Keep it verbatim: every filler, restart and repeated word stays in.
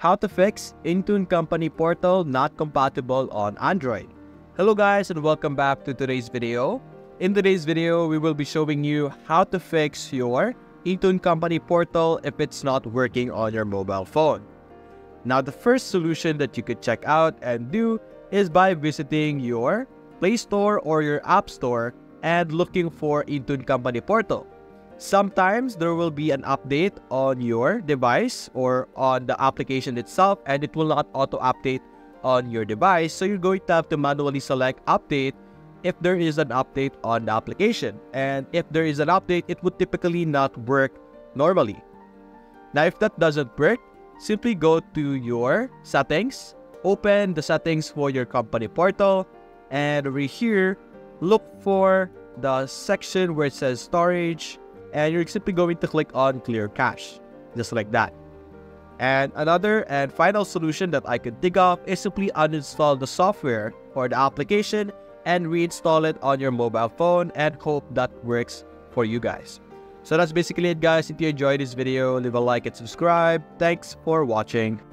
How to fix Intune Company Portal not compatible on Android. Hello guys, and welcome back to today's video. In today's video, we will be showing you how to fix your Intune Company Portal if it's not working on your mobile phone. Now, the first solution that you could check out and do is by visiting your Play Store or your App Store and looking for Intune Company Portal. Sometimes there will be an update on your device or on the application itself, and it will not auto-update on your device. So you're going to have to manually select update if there is an update on the application. And if there is an update, it would typically not work normally. Now, if that doesn't work, simply go to your settings, open the settings for your company portal, and over here, look for the section where it says storage, and you're simply going to click on clear cache, just like that. And another and final solution that I could think of is simply uninstall the software or the application and reinstall it on your mobile phone, and hope that works for you guys. So that's basically it guys. If you enjoyed this video, leave a like and subscribe. Thanks for watching.